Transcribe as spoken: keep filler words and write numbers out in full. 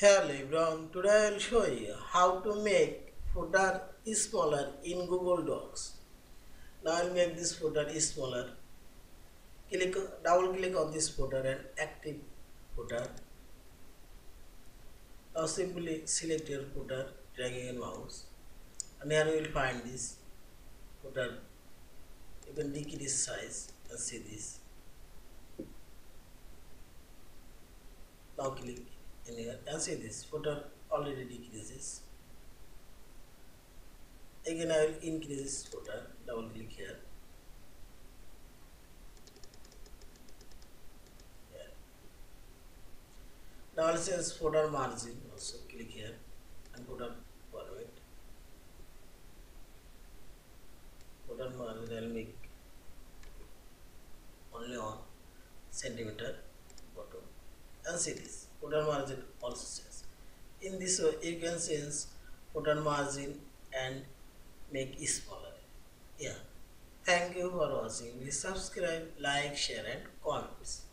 Hello everyone, today I will show you how to make footer smaller in Google Docs. Now I will make this footer smaller. Click, double click on this footer and active footer. Now simply select your footer, dragging your mouse, and here you will find this footer. You can decrease size and see this. Now click. And see this footer already decreases. Again, I will increase this footer. Double click here. here. Now, I'll change footer margin. Also, click here and footer format. Footer margin I'll make only on centimeter bottom. And see this. Footer margin also says. In this way, you can change footer margin and make it smaller. Yeah. Thank you for watching. Please subscribe, like, share, and comment.